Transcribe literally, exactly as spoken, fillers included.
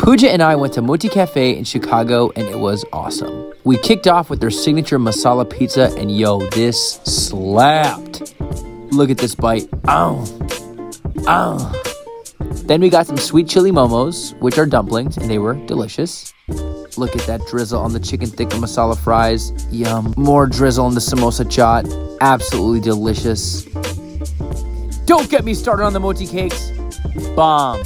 Pooja and I went to Moti Cafe in Chicago, and it was awesome. We kicked off with their signature masala pizza, and yo, this slapped. Look at this bite. Ow. Ow. Then we got some sweet chili momos, which are dumplings, and they were delicious. Look at that drizzle on the chicken tikka masala fries. Yum. More drizzle on the samosa chaat. Absolutely delicious. Don't get me started on the Moti cakes. Bomb.